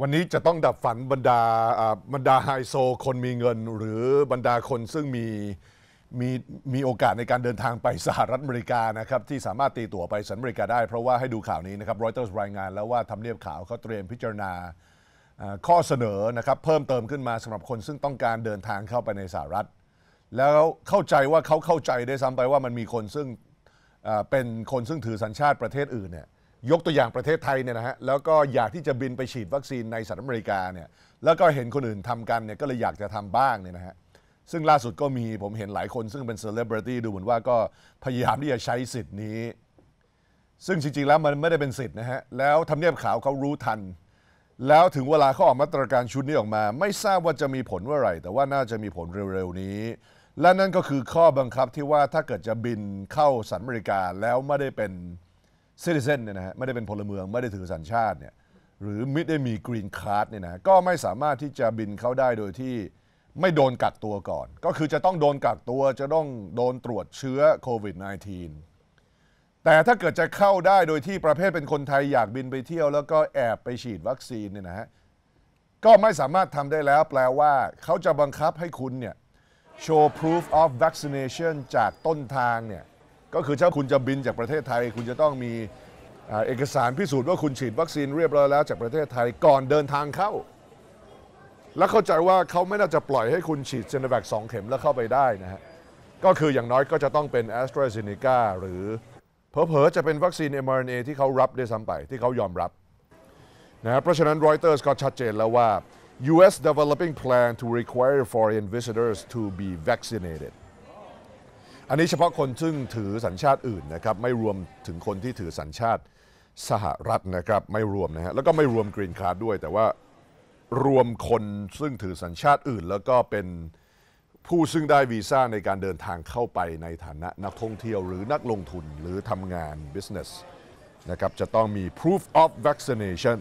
วันนี้จะต้องดับฝันบรรดาไฮโซคนมีเงินหรือบรรดาคนซึ่งมีโอกาสในการเดินทางไปสหรัฐอเมริกานะครับที่สามารถตีตั๋วไปสหรัฐอเมริกาได้เพราะว่าให้ดูข่าวนี้นะครับรอยเตอร์รายงานแล้วว่าทำเนียบขาวเขาเตรียมพิจารณาข้อเสนอนะครับเพิ่มเติมขึ้นมาสำหรับคนซึ่งต้องการเดินทางเข้าไปในสหรัฐแล้วเข้าใจว่าเขาเข้าใจได้ซ้ำไปว่ามันมีคนซึ่งเป็นคนซึ่งถือสัญชาติประเทศอื่นเนี่ยยกตัวอย่างประเทศไทยเนี่ยนะฮะแล้วก็อยากที่จะบินไปฉีดวัคซีนในสหรัฐอเมริกาเนี่ยแล้วก็เห็นคนอื่นทำกันเนี่ยก็เลยอยากจะทำบ้างเนี่ยนะฮะซึ่งล่าสุดก็มีผมเห็นหลายคนซึ่งเป็นเซเลบริตี้ดูเหมือนว่าก็พยายามที่จะใช้สิทธิ์นี้ซึ่งจริงๆแล้วมันไม่ได้เป็นสิทธิ์นะฮะแล้วทำเนียบขาวเขารู้ทันแล้วถึงเวลาเขาออกมาตรการชุดนี้ออกมาไม่ทราบว่าจะมีผลเมื่อไหร่แต่ว่าน่าจะมีผลเร็วๆนี้และนั่นก็คือข้อบังคับที่ว่าถ้าเกิดจะบินเข้าสหรัฐอเมริกาแล้วไม่ได้เป็นcitizen เนี่ยนะฮะไม่ได้เป็นพลเมืองไม่ได้ถือสัญชาติเนี่ยหรือไม่ได้มี Green Card เนี่ยนะก็ไม่สามารถที่จะบินเข้าได้โดยที่ไม่โดนกักตัวก่อนก็คือจะต้องโดนกักตัวจะต้องโดนตรวจเชื้อโควิด -19 แต่ถ้าเกิดจะเข้าได้โดยที่ประเภทเป็นคนไทยอยากบินไปเที่ยวแล้วก็แอบไปฉีดวัคซีนเนี่ยนะฮะก็ไม่สามารถทำได้แล้วแปลว่าเขาจะบังคับให้คุณเนี่ย show proof of vaccination จากต้นทางเนี่ยก็คือถ้าคุณจะบินจากประเทศไทยคุณจะต้องมีเอกสารพิสูจน์ว่าคุณฉีดวัคซีนเรียบร้อยแล้วจากประเทศไทยก่อนเดินทางเข้าและเข้าใจว่าเขาไม่น่าจะปล่อยให้คุณฉีดซิโนแวค2เข็มแล้วเข้าไปได้นะฮะก็คืออย่างน้อยก็จะต้องเป็น AstraZeneca หรือเผลอๆจะเป็นวัคซีน mRNA ที่เขารับได้ซ้ำไปที่เขายอมรับนะเพราะฉะนั้นรอยเตอร์สก็ชัดเจนแล้วว่า U.S. developing plan to require foreign visitors to be vaccinatedอันนี้เฉพาะคนซึ่งถือสัญชาติอื่นนะครับไม่รวมถึงคนที่ถือสัญชาติสหรัฐนะครับไม่รวมนะฮะแล้วก็ไม่รวม Green Card ด้วยแต่ว่ารวมคนซึ่งถือสัญชาติอื่นแล้วก็เป็นผู้ซึ่งได้วีซ่าในการเดินทางเข้าไปในฐานะนักท่องเที่ยวหรือนักลงทุนหรือทำงาน business นะครับจะต้องมี proof of vaccination